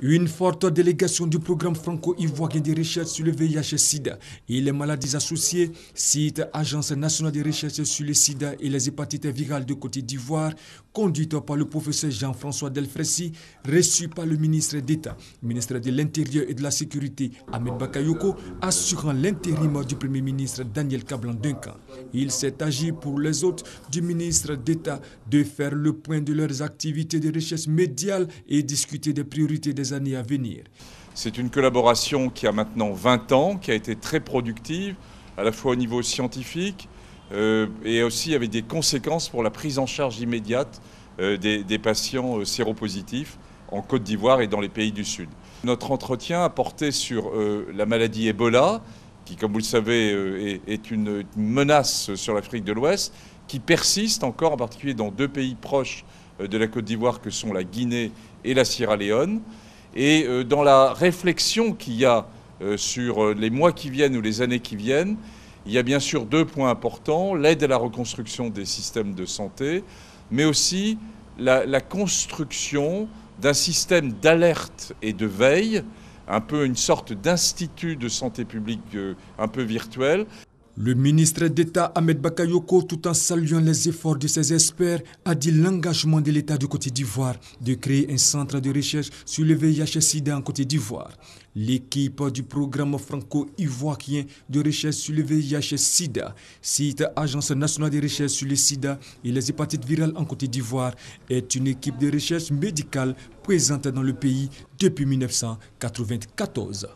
Une forte délégation du programme franco-ivoirien de recherche sur le VIH/sida et les maladies associées, cite Agence nationale de recherche sur le sida et les hépatites virales de Côte d'Ivoire, conduite par le professeur Jean-François Delfraissy, reçue par le ministre d'État, ministre de l'Intérieur et de la Sécurité, Hamed Bakayoko, assurant l'intérim du Premier ministre Daniel Kablan-Duncan. Il s'est agi pour les autres du ministre d'État de faire le point de leurs activités de recherche médiale et discuter des priorités des années à venir. C'est une collaboration qui a maintenant 20 ans, qui a été très productive, à la fois au niveau scientifique et aussi avec des conséquences pour la prise en charge immédiate des patients séropositifs en Côte d'Ivoire et dans les pays du Sud. Notre entretien a porté sur la maladie Ebola, qui, comme vous le savez, est une menace sur l'Afrique de l'Ouest, qui persiste encore, en particulier dans deux pays proches de la Côte d'Ivoire, que sont la Guinée et la Sierra Leone. Et dans la réflexion qu'il y a sur les mois qui viennent ou les années qui viennent, il y a bien sûr deux points importants, l'aide à la reconstruction des systèmes de santé, mais aussi la construction d'un système d'alerte et de veille, un peu une sorte d'institut de santé publique un peu virtuel. Le ministre d'État Hamed Bakayoko, tout en saluant les efforts de ses experts, a dit l'engagement de l'État de Côte d'Ivoire de créer un centre de recherche sur le VIH/sida en Côte d'Ivoire. L'équipe du programme franco-ivoirien de recherche sur le VIH/sida, cite Agence nationale de recherche sur le sida et les hépatites virales en Côte d'Ivoire, est une équipe de recherche médicale présente dans le pays depuis 1994.